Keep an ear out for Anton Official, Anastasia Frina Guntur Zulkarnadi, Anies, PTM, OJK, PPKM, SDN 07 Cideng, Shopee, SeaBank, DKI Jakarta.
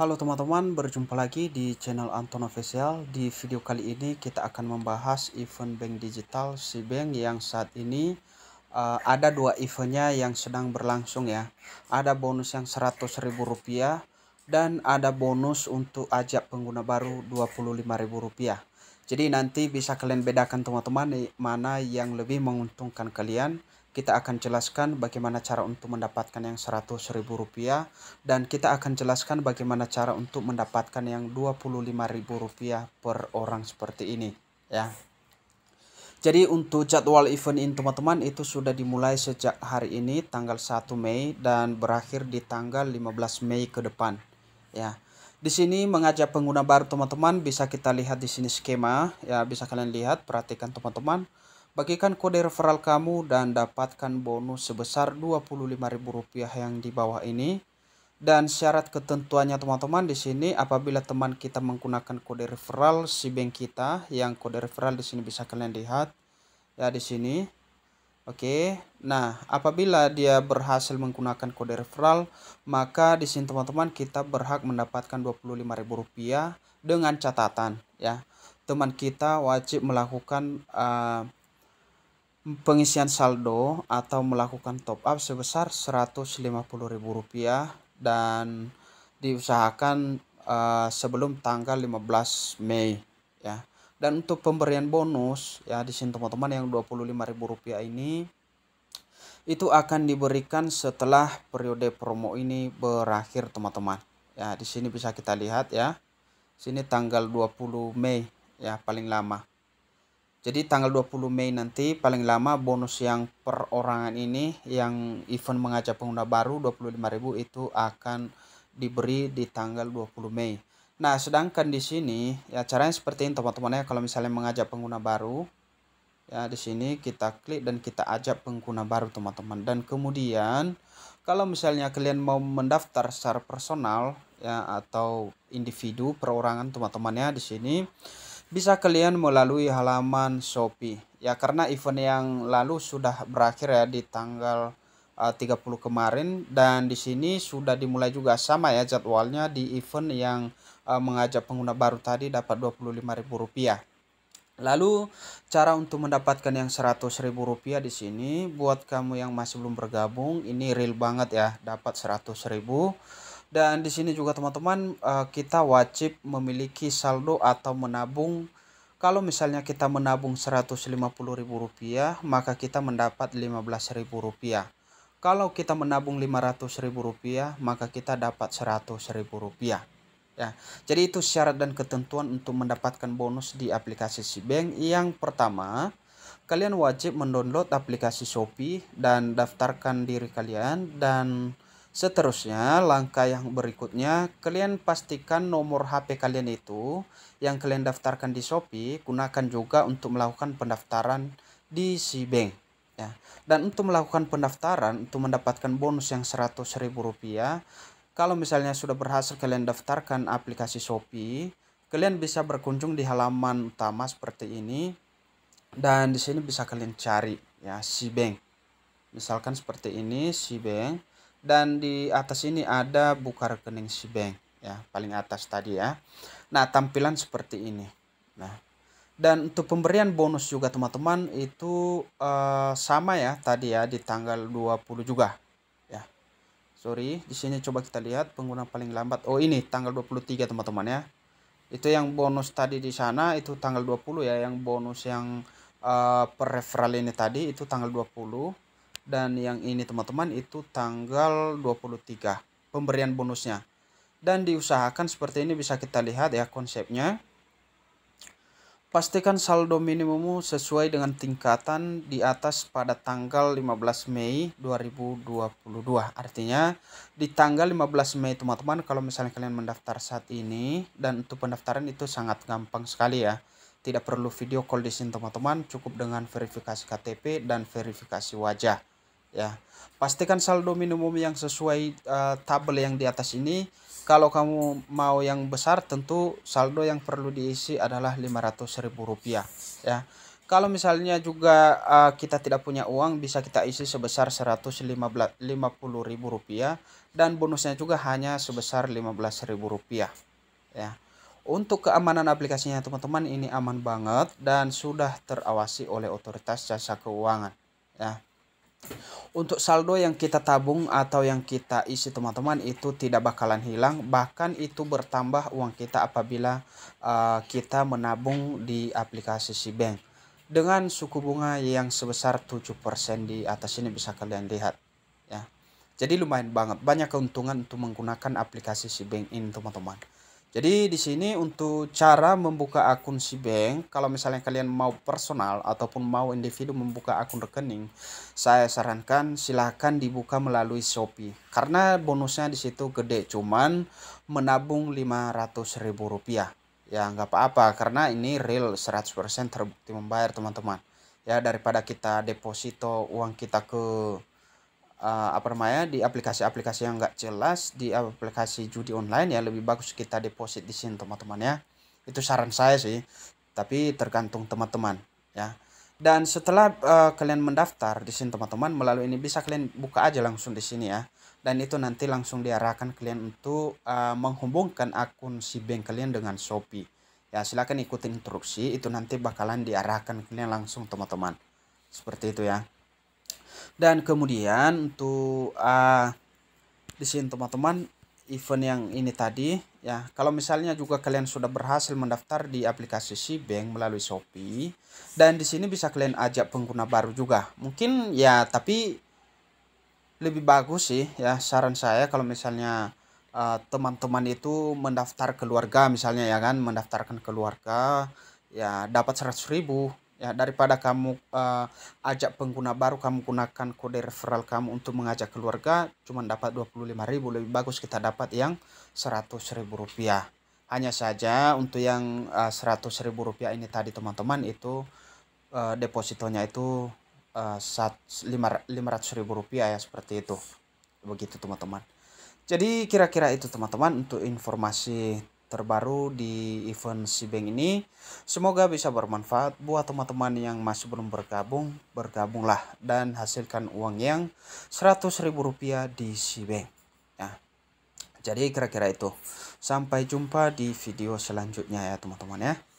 Halo teman-teman, berjumpa lagi di channel Anton Official. Di video kali ini kita akan membahas event bank digital SeaBank yang saat ini ada dua eventnya yang sedang berlangsung ya. Ada bonus yang Rp100.000 dan ada bonus untuk ajak pengguna baru Rp25.000. Jadi nanti bisa kalian bedakan teman-teman mana yang lebih menguntungkan kalian. Kita akan jelaskan bagaimana cara untuk mendapatkan yang Rp100.000 dan kita akan jelaskan bagaimana cara untuk mendapatkan yang Rp25.000 per orang seperti ini ya. Jadi untuk jadwal event ini teman-teman itu sudah dimulai sejak hari ini tanggal 1 Mei dan berakhir di tanggal 15 Mei ke depan ya. Di sini mengajak pengguna baru teman-teman, bisa kita lihat di sini skema ya, bisa kalian lihat, perhatikan teman-teman. Bagikan kode referral kamu dan dapatkan bonus sebesar Rp25.000 yang di bawah ini. Dan syarat ketentuannya teman-teman di sini, apabila teman kita menggunakan kode referral SeaBank kita, yang kode referral di sini bisa kalian lihat ya di sini. Oke. Nah, apabila dia berhasil menggunakan kode referral, maka di sini teman-teman kita berhak mendapatkan Rp25.000 dengan catatan ya. Teman kita wajib melakukan pengisian saldo atau melakukan top up sebesar Rp150.000 dan diusahakan sebelum tanggal 15 Mei ya. Dan untuk pemberian bonus ya di sini teman-teman yang Rp25.000 ini itu akan diberikan setelah periode promo ini berakhir teman-teman. Ya, di sini bisa kita lihat ya. Sini tanggal 20 Mei ya paling lama. Jadi tanggal 20 Mei nanti paling lama bonus yang perorangan ini yang event mengajak pengguna baru Rp25.000 itu akan diberi di tanggal 20 Mei. Nah, sedangkan di sini ya caranya seperti ini teman-teman ya. Kalau misalnya mengajak pengguna baru ya di sini kita klik dan kita ajak pengguna baru teman-teman. Dan kemudian kalau misalnya kalian mau mendaftar secara personal ya atau individu perorangan teman-teman ya di sini bisa kalian melalui halaman Shopee ya, karena event yang lalu sudah berakhir ya di tanggal 30 kemarin dan di sini sudah dimulai juga sama ya jadwalnya di event yang mengajak pengguna baru tadi dapat Rp25.000. Lalu cara untuk mendapatkan yang Rp100.000 di sini buat kamu yang masih belum bergabung ini real banget ya, dapat 100.000. Dan di sini juga teman-teman kita wajib memiliki saldo atau menabung. Kalau misalnya kita menabung Rp150.000 maka kita mendapat Rp15.000. Kalau kita menabung Rp500.000 maka kita dapat Rp100.000. Ya, jadi itu syarat dan ketentuan untuk mendapatkan bonus di aplikasi SeaBank. Yang pertama, kalian wajib mendownload aplikasi Shopee dan daftarkan diri kalian dan seterusnya. Langkah yang berikutnya, kalian pastikan nomor HP kalian itu yang kalian daftarkan di Shopee gunakan juga untuk melakukan pendaftaran di SeaBank ya. Dan untuk melakukan pendaftaran untuk mendapatkan bonus yang Rp100.000, kalau misalnya sudah berhasil kalian daftarkan aplikasi Shopee, kalian bisa berkunjung di halaman utama seperti ini dan di sini bisa kalian cari ya SeaBank. Misalkan seperti ini SeaBank. Dan di atas ini ada buka rekening SeaBank ya, paling atas tadi ya. Nah, tampilan seperti ini. Nah, dan untuk pemberian bonus juga teman-teman itu sama ya tadi ya di tanggal 20 juga ya. Sorry, di sini coba kita lihat pengguna paling lambat. Oh, ini tanggal 23 teman-teman ya. Itu yang bonus tadi di sana itu tanggal 20 ya, yang bonus yang per referral ini tadi itu tanggal 20. Dan yang ini teman-teman itu tanggal 23 pemberian bonusnya. Dan diusahakan seperti ini bisa kita lihat ya konsepnya. Pastikan saldo minimummu sesuai dengan tingkatan di atas pada tanggal 15 Mei 2022. Artinya di tanggal 15 Mei teman-teman kalau misalnya kalian mendaftar saat ini. Dan untuk pendaftaran itu sangat gampang sekali ya. Tidak perlu video call di sini teman-teman, cukup dengan verifikasi KTP dan verifikasi wajah. Ya, pastikan saldo minimum yang sesuai tabel yang di atas ini. Kalau kamu mau yang besar tentu saldo yang perlu diisi adalah Rp500.000 ya. Kalau misalnya juga kita tidak punya uang bisa kita isi sebesar Rp150.000 dan bonusnya juga hanya sebesar Rp15.000 ya. Untuk keamanan aplikasinya teman-teman, ini aman banget dan sudah terawasi oleh otoritas jasa keuangan ya. Untuk saldo yang kita tabung atau yang kita isi teman-teman, itu tidak bakalan hilang, bahkan itu bertambah uang kita apabila kita menabung di aplikasi SeaBank dengan suku bunga yang sebesar 7% di atas ini bisa kalian lihat ya. Jadi lumayan banget, banyak keuntungan untuk menggunakan aplikasi SeaBank ini teman-teman. Jadi di sini untuk cara membuka akun SeaBank, kalau misalnya kalian mau personal ataupun mau individu membuka akun rekening, saya sarankan silahkan dibuka melalui Shopee. Karena bonusnya di situ gede, cuman menabung Rp500.000. ya nggak apa-apa, karena ini real 100% terbukti membayar teman-teman ya, daripada kita deposito uang kita ke di aplikasi-aplikasi yang nggak jelas, di aplikasi judi online ya, lebih bagus kita deposit di sini teman-teman ya. Itu saran saya sih, tapi tergantung teman-teman ya. Dan setelah kalian mendaftar di sini teman-teman, melalui ini bisa kalian buka aja langsung di sini ya, dan itu nanti langsung diarahkan kalian untuk menghubungkan akun SeaBank kalian dengan Shopee ya. Silahkan ikuti instruksi itu, nanti bakalan diarahkan kalian langsung teman-teman, seperti itu ya. Dan kemudian untuk di sini teman-teman, event yang ini tadi ya, kalau misalnya juga kalian sudah berhasil mendaftar di aplikasi SeaBank melalui Shopee, dan di sini bisa kalian ajak pengguna baru juga mungkin ya, tapi lebih bagus sih ya saran saya kalau misalnya teman-teman itu mendaftar keluarga misalnya ya kan, mendaftarkan keluarga ya, dapat 100.000 ya, daripada kamu ajak pengguna baru, kamu gunakan kode referral kamu untuk mengajak keluarga cuman dapat 25.000, lebih bagus kita dapat yang Rp100.000. hanya saja untuk yang Rp100.000 ini tadi teman-teman, itu depositonya itu Rp500.000 ya, seperti itu, begitu teman-teman. Jadi kira-kira itu teman-teman untuk informasi terbaru di event SeaBank ini. Semoga bisa bermanfaat buat teman-teman yang masih belum bergabung. Bergabunglah dan hasilkan uang yang Rp100.000 di SeaBank ya. Jadi kira-kira itu, sampai jumpa di video selanjutnya ya teman-teman ya.